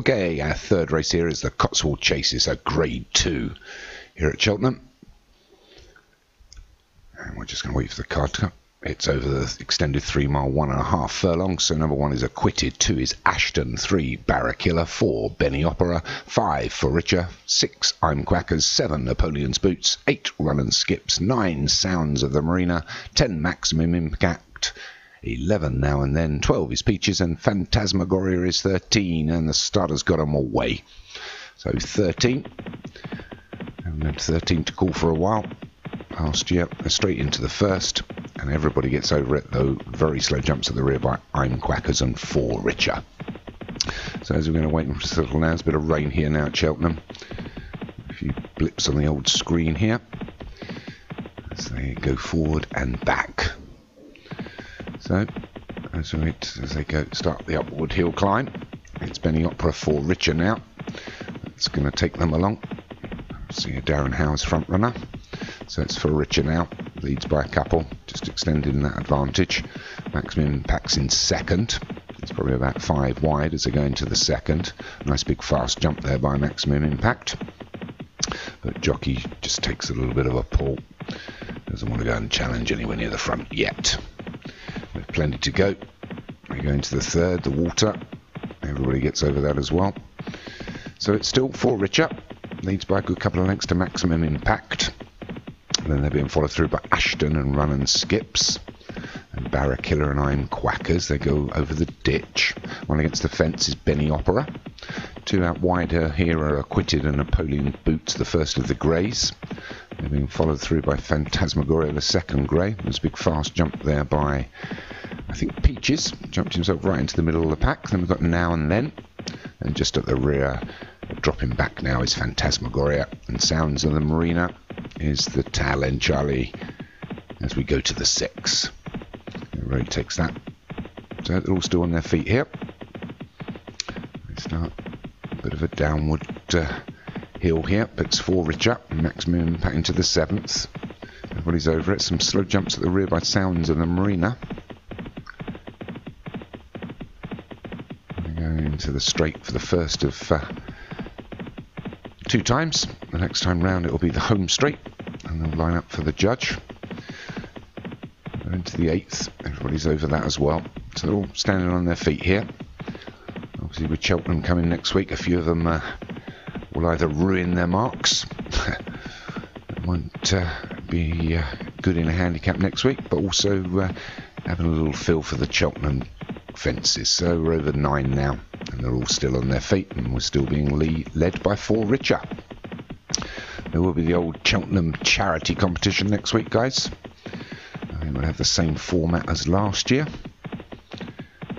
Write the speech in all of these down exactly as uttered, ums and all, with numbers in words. Okay, our third race here is the Cotswold Chase. It's a grade two here at Cheltenham. And we're just going to wait for the car to come. It's over the extended three mile, one and a half furlong. So number one is Acquitted, two is Ashton, three Barrakilla, four Benny Opera, five Foricha, six I'm Quackers, seven Napoleon's Boots, eight Run and Skips, nine Sounds of the Marina, ten Maximum Impact, eleven Now and Then, twelve is Peaches, and Phantasmagoria is thirteen, and the starter's got them all way. So thirteen. Haven't had thirteen to call for a while. Last year, straight into the first, and everybody gets over it, though very slow jumps at the rear by I'm Quackers and Four Richer. So as we're going to wait and settle now, there's a bit of rain here now at Cheltenham. A few blips on the old screen here as they go forward and back. So as we wait, as they go start the upward hill climb, it's Benny Opera, Four Richer now. It's going to take them along. See a Darren Howes front runner. So it's for Richer now, leads by a couple, just extending that advantage. Maximum Impact's in second. It's probably about five wide as they go into the second. Nice big fast jump there by Maximum Impact. But Jockey just takes a little bit of a pull. Doesn't want to go and challenge anywhere near the front yet. With plenty to go. We go into the third, the Water. Everybody gets over that as well. So it's still for Richer. Leads by a good couple of lengths to Maximum Impact. Then they're being followed through by Ashton and Run and Skips. And Barrakilla and I'm Quackers. They go over the ditch. One against the fence is Benny Opera. Two out wide here are Acquitted and Napoleon Boots, the first of the greys. They're being followed through by Phantasmagoria, the second grey. There's a big fast jump there by, I think, Peaches. Jumped himself right into the middle of the pack. Then we've got Now and Then. And just at the rear, dropping back now, is Phantasmagoria. And Sounds of the Marina is the Tal and Charlie as we go to the six. The road takes that. So they're all still on their feet here. They start a bit of a downward uh, hill here, but it's Four Richer. Maximum Impact into the seventh. Everybody's over it. Some slow jumps at the rear by Sounds of the Marina. They go into the straight for the first of uh, two times. The next time round it will be the home straight, and they'll line up for the judge. Into the eighth, everybody's over that as well. So they're all standing on their feet here. Obviously with Cheltenham coming next week, a few of them uh, will either ruin their marks, it won't uh, be uh, good in a handicap next week, but also uh, having a little feel for the Cheltenham fences. So we're over nine now, and they're all still on their feet, and we're still being le led by Four Richer. There will be the old Cheltenham charity competition next week, guys. I think we'll have the same format as last year.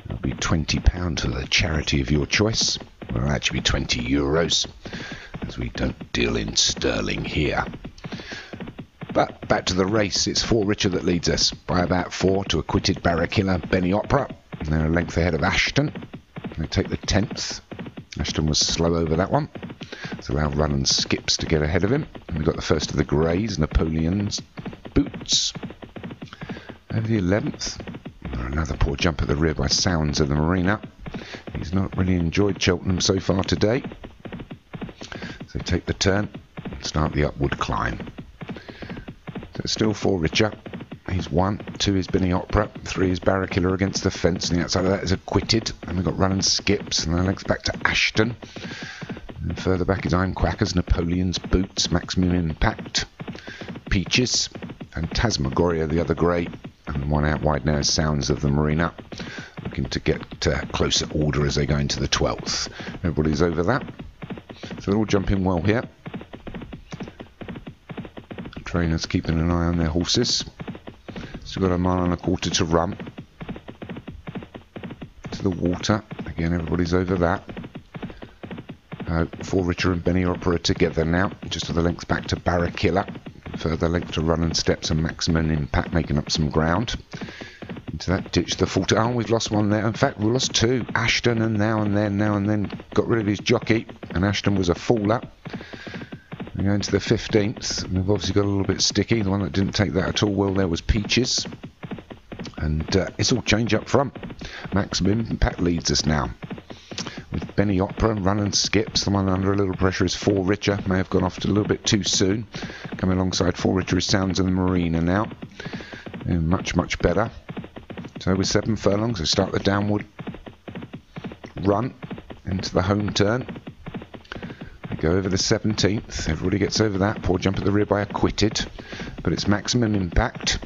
It'll be twenty pounds to the charity of your choice. Well, it'll actually be twenty euros, as we don't deal in sterling here. But back to the race. It's Four Richer that leads us by about four to Acquitted, Barrakilla, Benny Opera. And they're a length ahead of Ashton. They take the tenth. Ashton was slow over that one. So now Run and Skips to get ahead of him. And we've got the first of the greys, Napoleon's Boots. Over the eleventh. Another poor jump at the rear by Sounds of the Marina. He's not really enjoyed Cheltenham so far today. So take the turn and start the upward climb. So it's still Four Richer. He's one, two is Benny Opera, three is Barrakilla against the fence, and the outside of that is Acquitted. And we've got Run and Skips, and then links back to Ashton. And further back is I'm Quackers, Napoleon's Boots, Maximum Impact, Peaches, and Tasmagoria, the other grey. And one out wide now is Sounds of the Marina, looking to get uh, closer order as they go into the twelfth. Everybody's over that. So they're all jumping well here. Trainers keeping an eye on their horses. Still got a mile and a quarter to run. To the Water. Again, everybody's over that. Uh, Four Richer and Benny Opera together now. Just to the length back to Barrakilla. Further length to Run and Steps and Maximum Impact, making up some ground. Into that ditch, the forty. Oh, we've lost one there. In fact, we lost two. Ashton and Now and Then. Now and Then got rid of his jockey. And Ashton was a faller. We go into the fifteenth, and we've obviously got a little bit sticky. The one that didn't take that at all well there was Peaches. And uh, it's all change up front. Maximum Impact leads us now, with Benny Opera, Run and Skips. The one under a little pressure is Four Richer. May have gone off a little bit too soon. Coming alongside Four Richer is Sounds of the Marina now. And much, much better. So with seven furlongs, they start the downward run into the home turn. They go over the seventeenth. Everybody gets over that. Poor Jump at the Rear by Acquitted. But it's Maximum Impact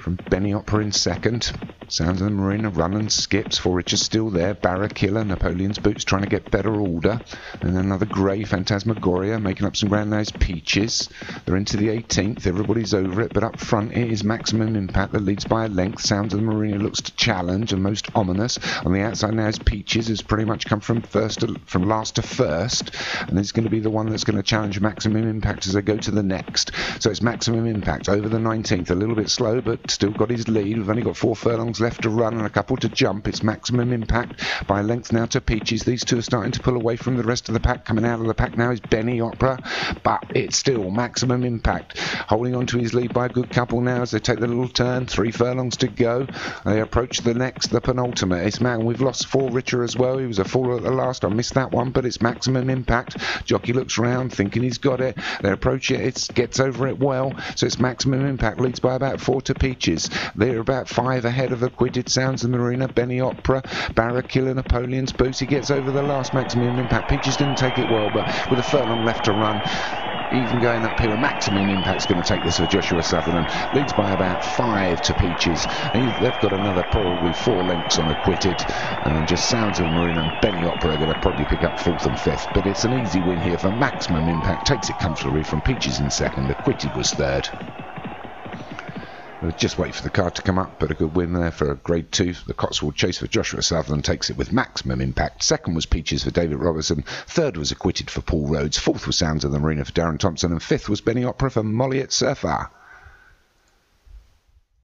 from Benny Opera in second. Sounds of the Marina, Run and Skips. Four Riches still there. Barrakiller, Napoleon's Boots trying to get better order. And another grey, Phantasmagoria, making up some ground now is Peaches. They're into the eighteenth. Everybody's over it, but up front it is Maximum Impact that leads by a length. Sounds of the Marina looks to challenge and most ominous. On the outside now is Peaches, who's pretty much come from first to, from last to first. And it's going to be the one that's going to challenge Maximum Impact as they go to the next. So it's Maximum Impact over the nineteenth. A little bit slow, but still got his lead. We've only got four furlongs left to run and a couple to jump. It's Maximum Impact by length now to Peaches. These two are starting to pull away from the rest of the pack. Coming out of the pack now is Benny Opera, but it's still Maximum Impact holding on to his lead by a good couple now as they take the little turn. Three furlongs to go. They approach the next, the penultimate. It's man, we've lost Four Richer as well. He was a fool at the last. I missed that one, but it's Maximum Impact. Jockey looks round thinking he's got it. They approach it. It gets over it well. So it's Maximum Impact leads by about four to Peaches. They're about five ahead of Acquitted, Sounds of the Marina, Benny Opera, Barrakiller, Napoleon's Boots. He gets over the last Maximum Impact. Peaches didn't take it well, but with a furlong left to run, even going uphill, Maximum Impact's going to take this for Joshua Sutherland. Leads by about five to Peaches. And they've got another probably four lengths on Acquitted. And just Sounds of the Marina and Benny Opera are going to probably pick up fourth and fifth. But it's an easy win here for Maximum Impact. Takes it comfortably from Peaches in second. Acquitted was third. We'll just wait for the card to come up, but a good win there for a grade two. The Cotswold Chase for Joshua Sutherland takes it with Maximum Impact. Second was Peaches for David Robertson. Third was Acquitted for Paul Rhodes. Fourth was Sounds of the Marina for Darren Thompson. And fifth was Benny Opera for Molly at Surfer.